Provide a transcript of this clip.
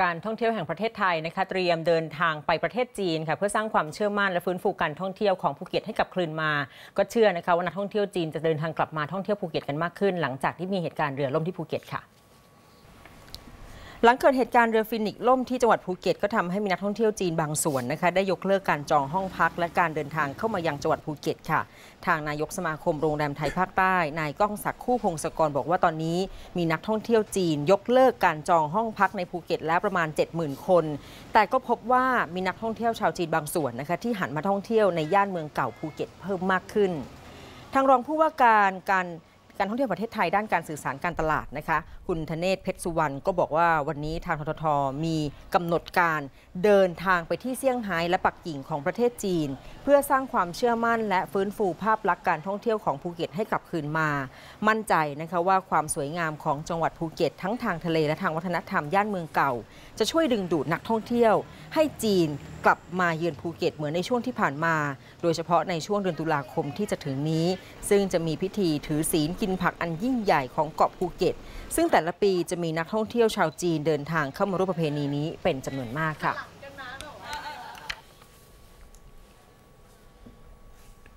การท่องเที่ยวแห่งประเทศไทยนะคะเตรียมเดินทางไปประเทศจีนค่ะเพื่อสร้างความเชื่อมั่นและฟื้นฟูการท่องเที่ยวของภูเก็ตให้กลับคืนมาก็เชื่อนะคะว่านักท่องเที่ยวจีนจะเดินทางกลับมาท่องเที่ยวภูเก็ตกันมากขึ้นหลังจากที่มีเหตุการณ์เรือล่มที่ภูเก็ตค่ะหลังเกิดเหตุการณ์เรือฟินิกส์ล่มที่จังหวัดภูเก็ตก็ทำให้มีนักท่องเที่ยวจีนบางส่วนนะคะได้ยกเลิกการจองห้องพักและการเดินทางเข้ามายังจังหวัดภูเก็ตค่ะทางนายกสมาคมโรงแรมไทยภาคใต้นายก้องศักดิ์คู่พงศกรบอกว่าตอนนี้มีนักท่องเที่ยวจีนยกเลิกการจองห้องพักในภูเก็ตแล้วประมาณ 70,000 คนแต่ก็พบว่ามีนักท่องเที่ยวชาวจีนบางส่วนนะคะที่หันมาท่องเที่ยวในย่านเมืองเก่าภูเก็ตเพิ่มมากขึ้นทางรองผู้ว่าการท่องเที่ยวประเทศไทยด้านการสื่อสารการตลาดนะคะคุณธเนศเพชรสุวรรณก็บอกว่าวันนี้ทางททท.มีกำหนดการเดินทางไปที่เซี่ยงไฮ้และปักกิ่งของประเทศจีนเพื่อสร้างความเชื่อมั่นและฟื้นฟูภาพลักษณ์การท่องเที่ยวของภูเก็ตให้กลับคืนมามั่นใจนะคะว่าความสวยงามของจังหวัดภูเก็ตทั้งทางทะเลและทางวัฒนธรรมย่านเมืองเก่าจะช่วยดึงดูดนักท่องเที่ยวให้จีนกลับมาเยือนภูเก็ตเหมือนในช่วงที่ผ่านมาโดยเฉพาะในช่วงเดือนตุลาคมที่จะถึงนี้ซึ่งจะมีพิธีถือศีลกินผักอันยิ่งใหญ่ของเกาะภูเก็ตซึ่งแต่ละปีจะมีนักท่องเที่ยวชาวจีนเดินทางเข้ามาร่วมประเพณีนี้เป็นจำนวนมากค่ะ